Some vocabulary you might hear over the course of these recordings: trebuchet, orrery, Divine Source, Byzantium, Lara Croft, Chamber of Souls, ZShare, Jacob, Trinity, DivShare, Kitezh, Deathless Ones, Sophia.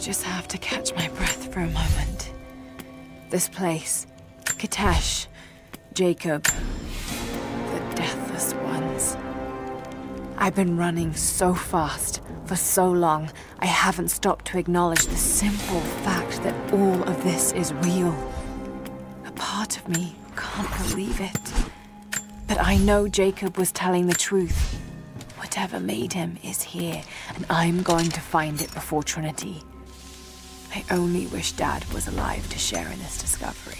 just have to catch my breath for a moment. This place, Kitezh, Jacob, the Deathless Ones. I've been running so fast for so long, I haven't stopped to acknowledge the simple fact that all of this is real. A part of me can't believe it. But I know Jacob was telling the truth. Whatever made him is here, and I'm going to find it before Trinity. I only wish Dad was alive to share in this discovery.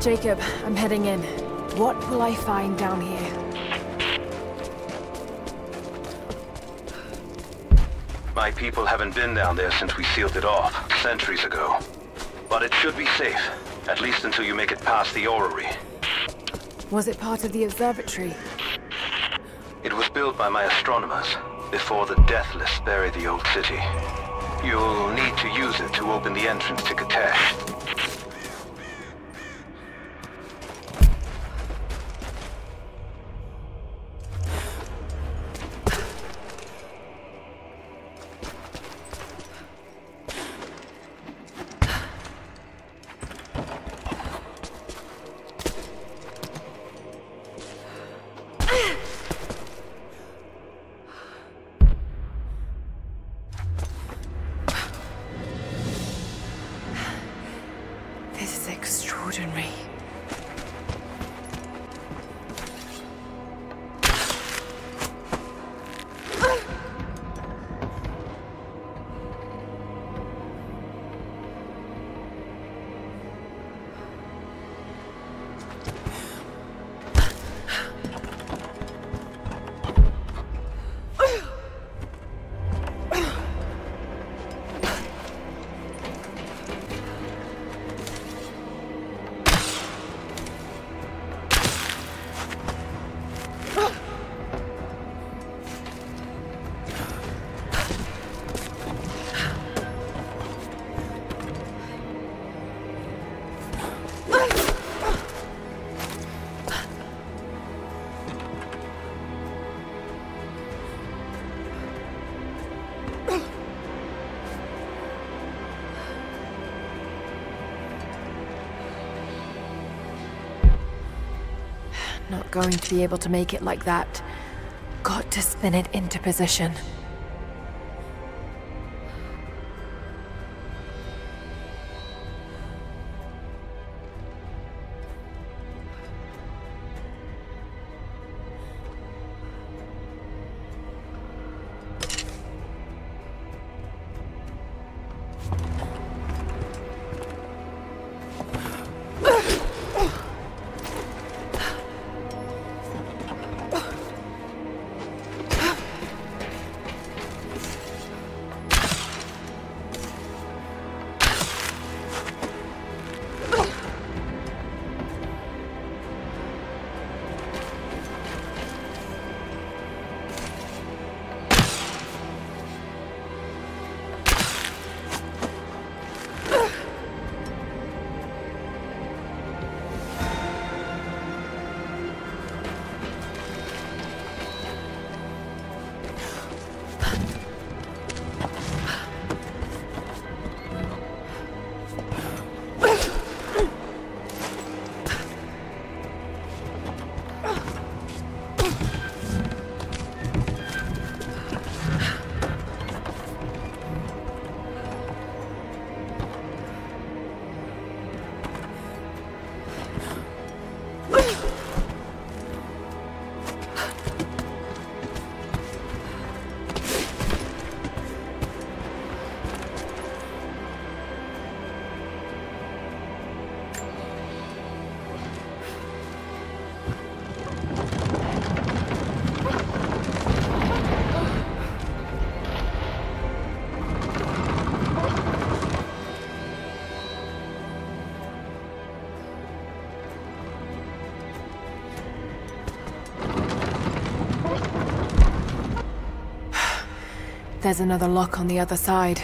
Jacob, I'm heading in. What will I find down here? My people haven't been down there since we sealed it off, centuries ago. But it should be safe, at least until you make it past the orrery. Was it part of the observatory? It was built by my astronomers, before the Deathless buried the old city. You'll need to use it to open the entrance to Kitezh. Not going to be able to make it like that. Got to spin it into position. There's another lock on the other side.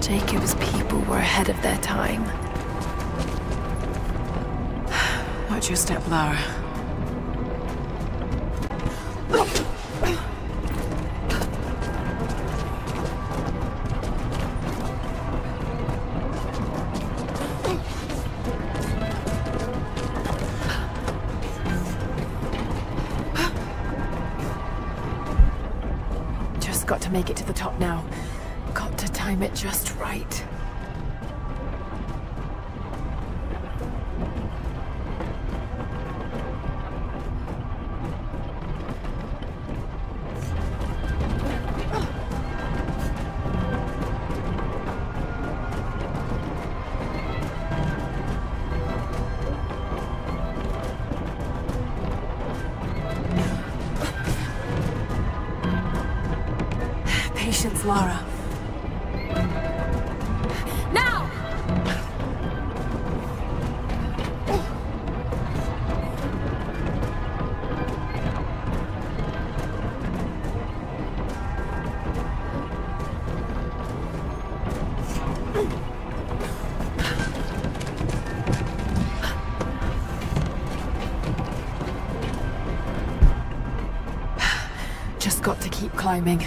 Jacob's people were ahead of their time. Watch your step, Lara. Just got to make it to the top now. Got to time it just right. Patience, Lara. Just got to keep climbing.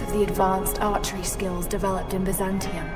use of the advanced archery skills developed in Byzantium.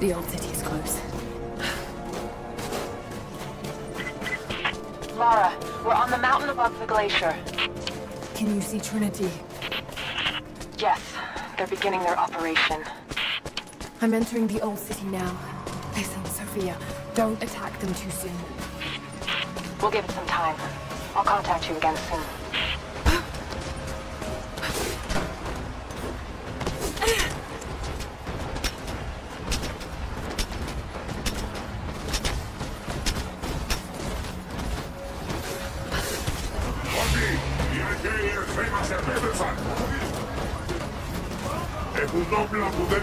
The old city is close. Lara, we're on the mountain above the glacier. Can you see Trinity? Yes, they're beginning their operation. I'm entering the old city now. Listen, Sophia, don't attack them too soon. We'll give it some time. I'll contact you again soon. Gracias.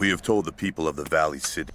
We have told the people of the Valley City.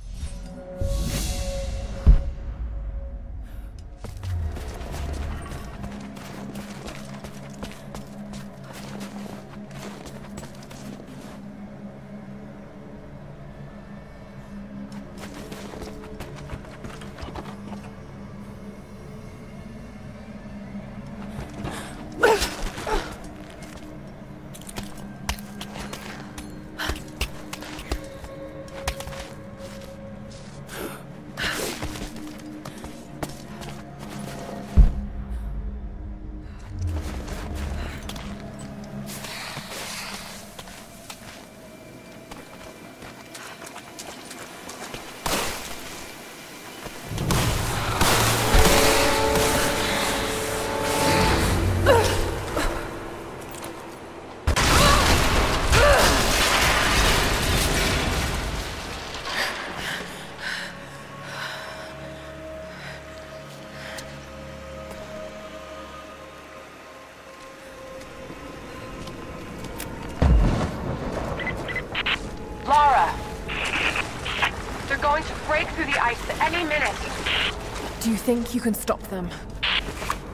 I think you can stop them.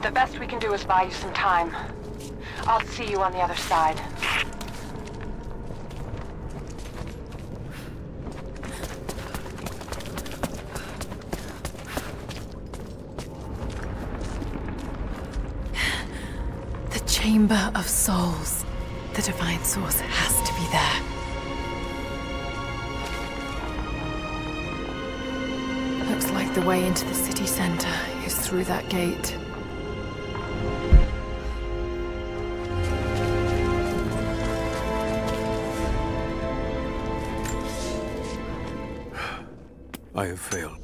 The best we can do is buy you some time. I'll see you on the other side. Chamber of Souls. The Divine Source has to be there. Looks like the way into the city center is through that gate. I have failed.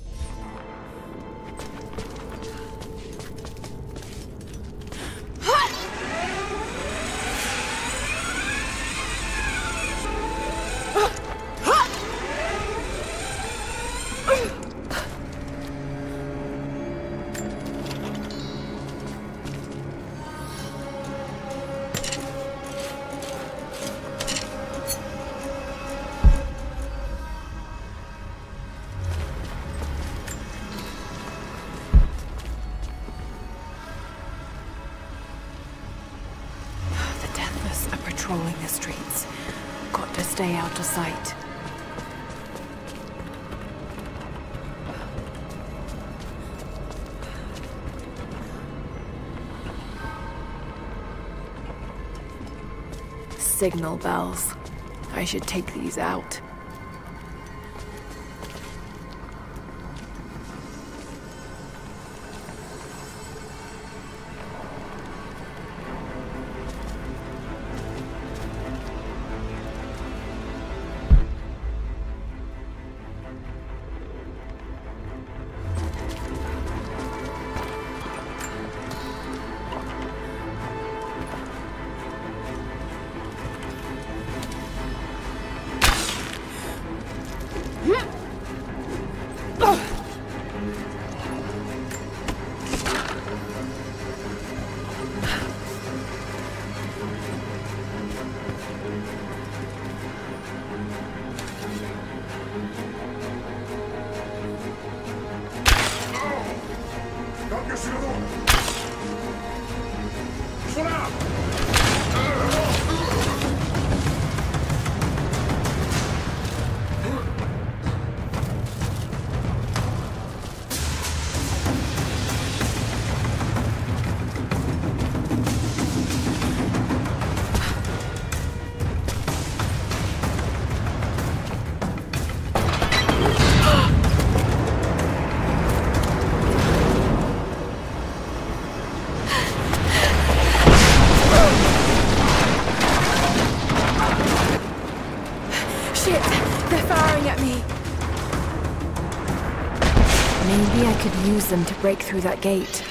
Sight. Signal bells. I should take these out. Use them to break through that gate.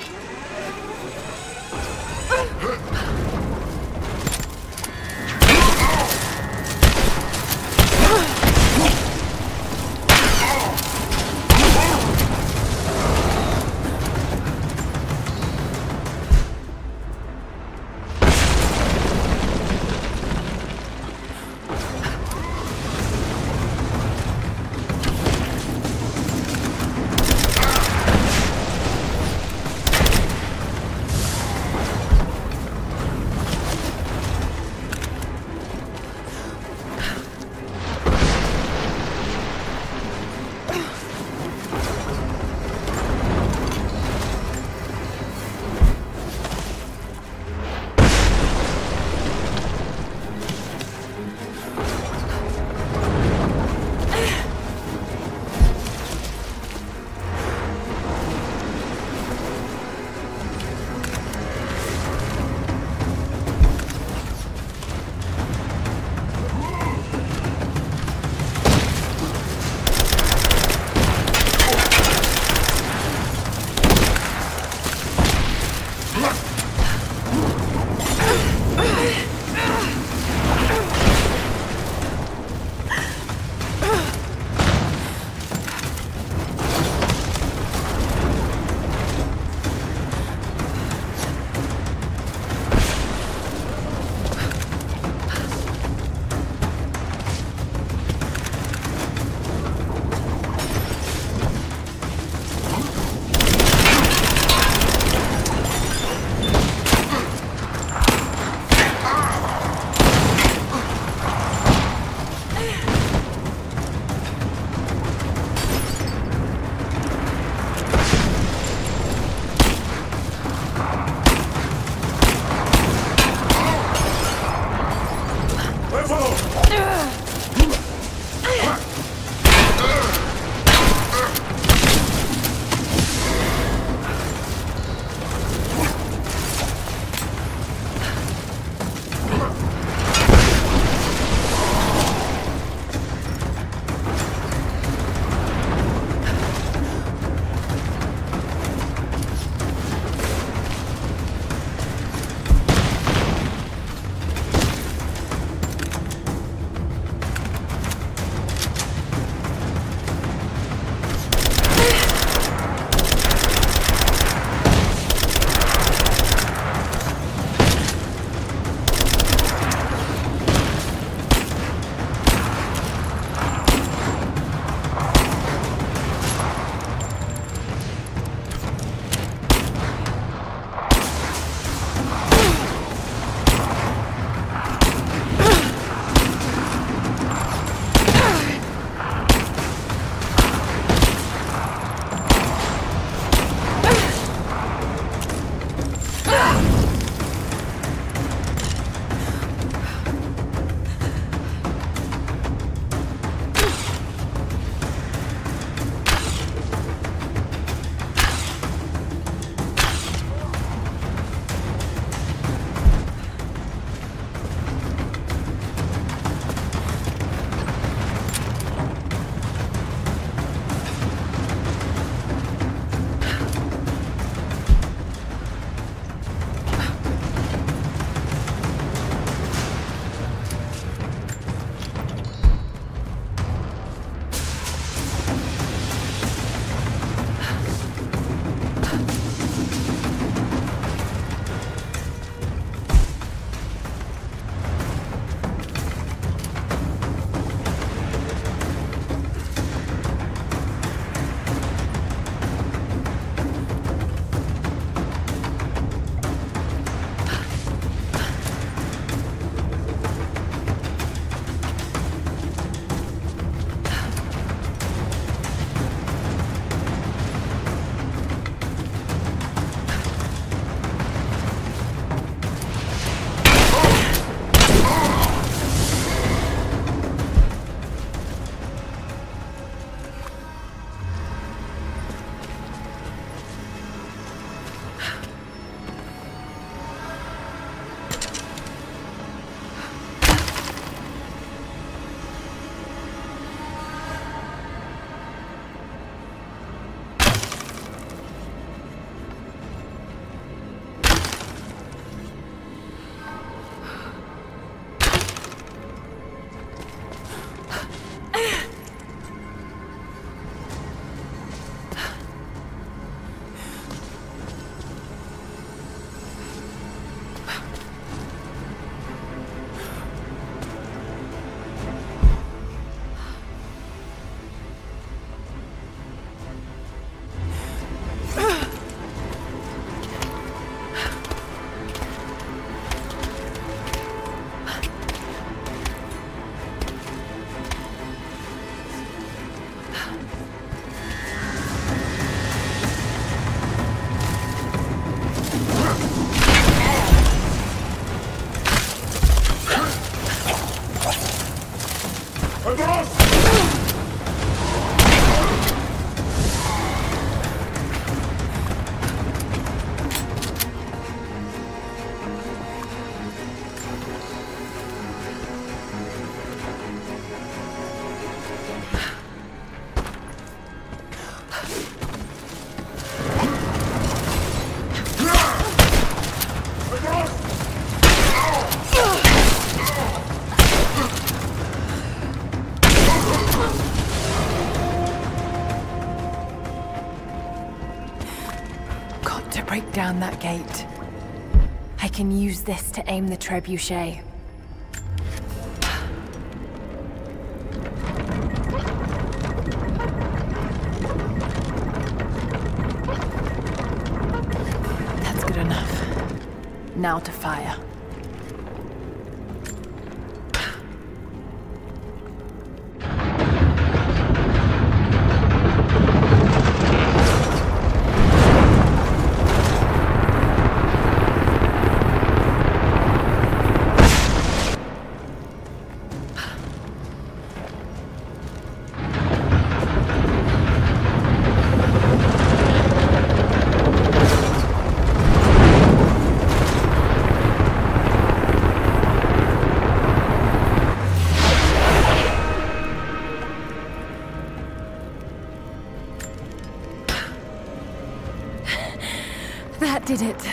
Break down that gate. I can use this to aim the trebuchet. That's good enough. Now to fire. Did it.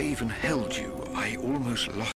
Even held you, I almost lost